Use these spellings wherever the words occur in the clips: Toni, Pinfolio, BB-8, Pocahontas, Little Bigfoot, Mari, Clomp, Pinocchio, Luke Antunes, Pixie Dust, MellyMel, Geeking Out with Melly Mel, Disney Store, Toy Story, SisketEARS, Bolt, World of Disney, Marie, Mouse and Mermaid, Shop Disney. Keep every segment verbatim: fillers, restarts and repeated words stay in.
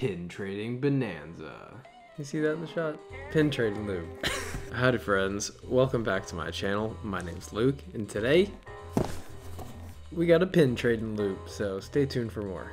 Pin trading bonanza. You see that in the shot? Pin trading Luke. Howdy friends, welcome back to my channel. My name's Luke, and today we got a pin trading loop, so stay tuned for more.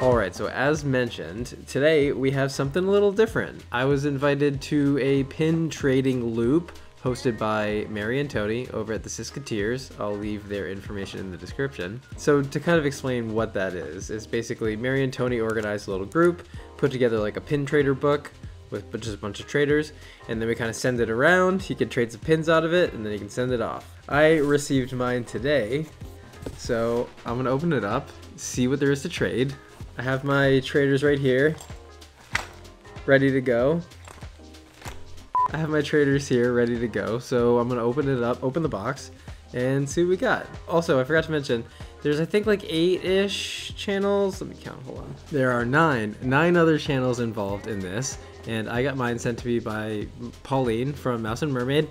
Alright, so as mentioned, today we have something a little different. I was invited to a pin trading loop hosted by Marie and Tony over at the SisketEARS. I'll leave their information in the description. So to kind of explain what that is, it's basically Marie and Tony organized a little group, put together like a pin trader book with just a bunch of traders, and then we kind of send it around. He can trade some pins out of it, and then he can send it off. I received mine today, so I'm gonna open it up, see what there is to trade. I have my traders right here, ready to go. I have my traders here ready to go, so I'm gonna open it up, open the box, and see what we got. Also, I forgot to mention, there's I think like eight-ish channels. Let me count, hold on. There are nine, nine other channels involved in this, and I got mine sent to me by Pauline from Mouse and Mermaid.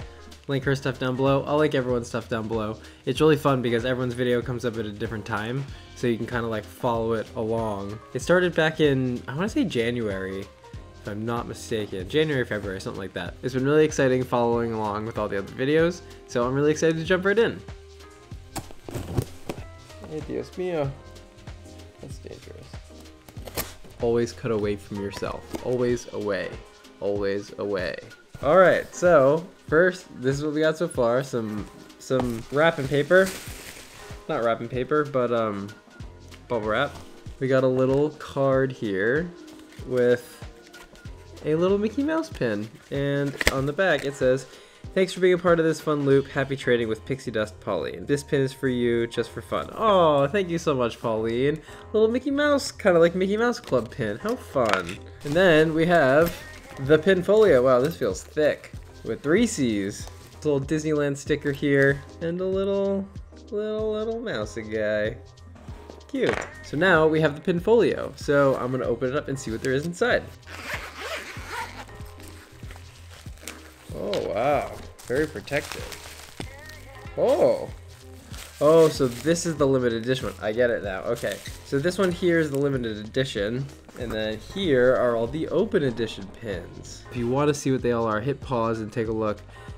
Link her stuff down below. I'll link everyone's stuff down below. It's really fun because everyone's video comes up at a different time, so you can kind of like follow it along. It started back in, I wanna say January, if I'm not mistaken, January, February, something like that. It's been really exciting following along with all the other videos, so I'm really excited to jump right in. Hey, Dios mío. That's dangerous. Always cut away from yourself. Always away. Always away. All right, so first, this is what we got so far. Some some wrapping paper. Not wrapping paper, but um, bubble wrap. We got a little card here with a little Mickey Mouse pin, and on the back it says, "Thanks for being a part of this fun loop. Happy trading with Pixie Dust, Pauline. This pin is for you, just for fun." Oh, thank you so much, Pauline. Little Mickey Mouse, kind of like Mickey Mouse Club pin. How fun! And then we have the pinfolio. Wow, this feels thick with three C's. This little Disneyland sticker here, and a little, little, little mousey guy. Cute. So now we have the pinfolio. So I'm gonna open it up and see what there is inside. Oh wow, very protective. Oh, oh, so this is the limited edition one. I get it now, okay. So this one here is the limited edition, and then here are all the open edition pins. If you want to see what they all are, hit pause and take a look,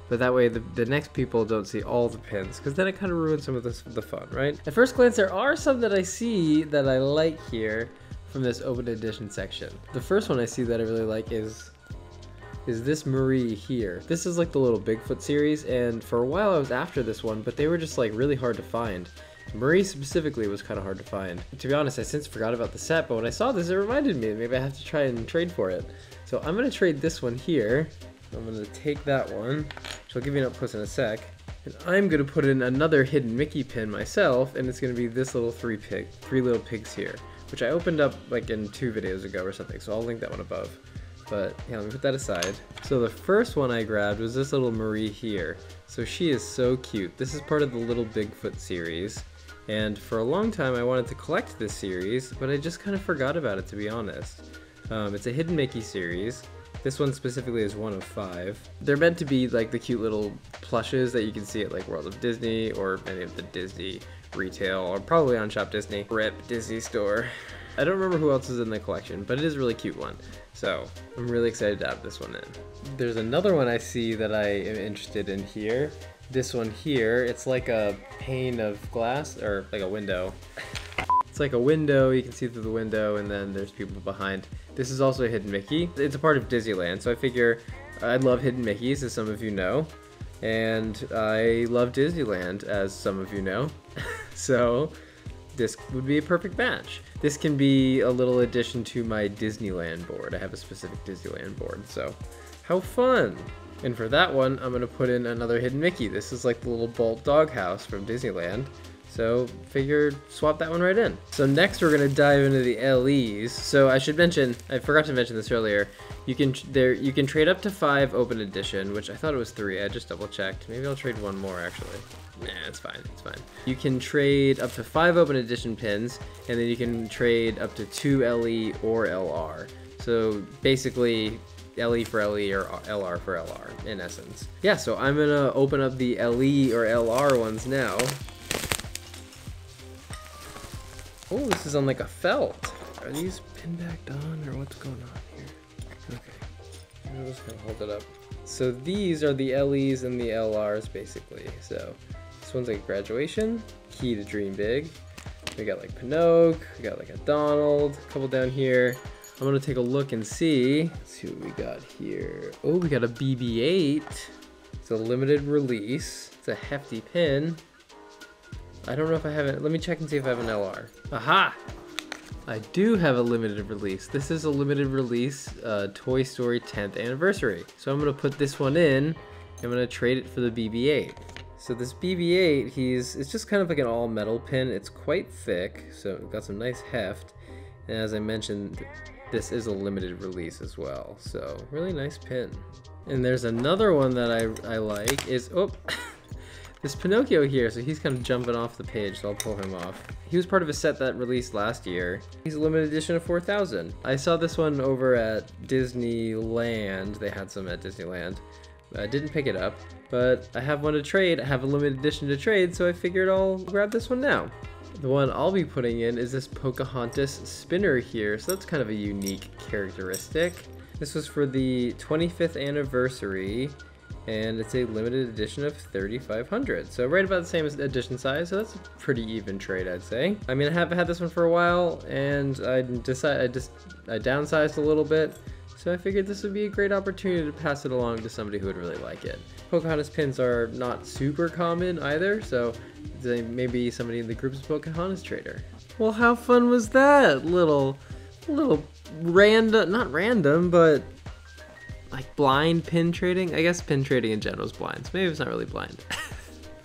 but that way the, the next people don't see all the pins, because then it kind of ruins some of this, the fun, right? At first glance, there are some that I see that I like here from this open edition section. The first one I see that I really like is is this Marie here. This is like the Little Bigfoot series, and for a while I was after this one, but they were just like really hard to find. Marie specifically was kind of hard to find. To be honest, I since forgot about the set, but when I saw this, it reminded me, maybe I have to try and trade for it. So I'm gonna trade this one here. I'm gonna take that one, which I'll give you an up close in a sec. And I'm gonna put in another hidden Mickey pin myself, and it's gonna be this little three pig, three little pigs here, which I opened up like in two videos ago or something, so I'll link that one above. But yeah, let me put that aside. So the first one I grabbed was this little Marie here. So she is so cute. This is part of the Little Bigfoot series. And for a long time I wanted to collect this series, but I just kind of forgot about it, to be honest. Um, it's a hidden Mickey series. This one specifically is one of five. They're meant to be like the cute little plushes that you can see at like World of Disney or any of the Disney retail, or probably on Shop Disney. R I P Disney Store. I don't remember who else is in the collection, but it is a really cute one. So I'm really excited to have this one in. There's another one I see that I am interested in here. This one here, it's like a pane of glass, or like a window. It's like a window, you can see through the window, and then there's people behind. This is also a hidden Mickey. It's a part of Disneyland, so I figure I love hidden Mickeys, as some of you know. And I love Disneyland, as some of you know. So this would be a perfect match. This can be a little addition to my Disneyland board. I have a specific Disneyland board, so how fun. And for that one, I'm gonna put in another hidden Mickey. This is like the little Bolt doghouse from Disneyland. So figure swap that one right in. So next we're gonna dive into the L Es. So I should mention, I forgot to mention this earlier. You can there you can trade up to five open edition, which I thought it was three. I just double checked. Maybe I'll trade one more actually. Nah, it's fine, it's fine. You can trade up to five open edition pins, and then you can trade up to two L E or L R. So basically, L E for L E or L R for L R in essence. Yeah, so I'm gonna open up the L E or L R ones now. Oh, this is on like a felt. Are these pinbacked on or what's going on here? Okay, I'm just gonna hold it up. So these are the L Es and the L Rs basically. So this one's like graduation, key to dream big. We got like Pinocchio, we got like a Donald, a couple down here. I'm gonna take a look and see. Let's see what we got here. Oh, we got a B B eight. It's a limited release. It's a hefty pin. I don't know if I have it. Let me check and see if I have an L R. Aha! I do have a limited release. This is a limited release uh, Toy Story tenth anniversary. So I'm gonna put this one in. I'm gonna trade it for the B B eight. So this B B eight, he's it's just kind of like an all metal pin. It's quite thick, so it's got some nice heft. And as I mentioned, this is a limited release as well. So really nice pin. And there's another one that I, I like is, oh, this Pinocchio here. So he's kind of jumping off the page, so I'll pull him off. He was part of a set that released last year. He's a limited edition of four thousand. I saw this one over at Disneyland. They had some at Disneyland. I didn't pick it up, but I have one to trade. I have a limited edition to trade, so I figured I'll grab this one now. The one I'll be putting in is this Pocahontas spinner here, so that's kind of a unique characteristic. This was for the twenty-fifth anniversary, and it's a limited edition of thirty-five hundred. So right about the same edition size, so that's a pretty even trade, I'd say. I mean, I have had this one for a while, and I decided I just I downsized a little bit, so I figured this would be a great opportunity to pass it along to somebody who would really like it. Pocahontas pins are not super common either, so maybe somebody in the group's Pocahontas trader. Well, how fun was that? Little, little random, not random, but like blind pin trading. I guess pin trading in general is blind, so maybe it's not really blind.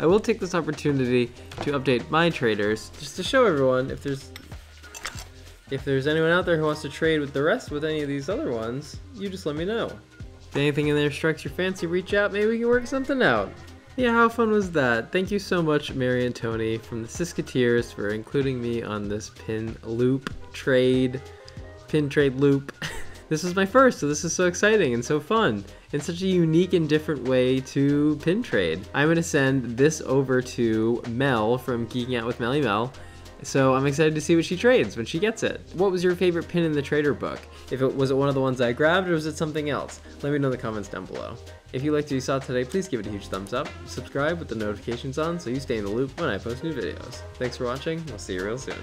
I will take this opportunity to update my traders just to show everyone if there's if there's anyone out there who wants to trade with the rest with any of these other ones, you just let me know. If anything in there strikes your fancy, reach out. Maybe we can work something out. Yeah, how fun was that? Thank you so much, Mary and Tony from the SisketEARS, for including me on this pin loop trade, pin trade loop. This was my first, so this is so exciting and so fun, and such a unique and different way to pin trade. I'm gonna send this over to Mel from Geeking Out with Melly Mel, so I'm excited to see what she trades when she gets it. What was your favorite pin in the trader book? If it was it one of the ones I grabbed, or was it something else? Let me know in the comments down below. If you liked what you saw today, please give it a huge thumbs up. Subscribe with the notifications on so you stay in the loop when I post new videos. Thanks for watching. We'll see you real soon.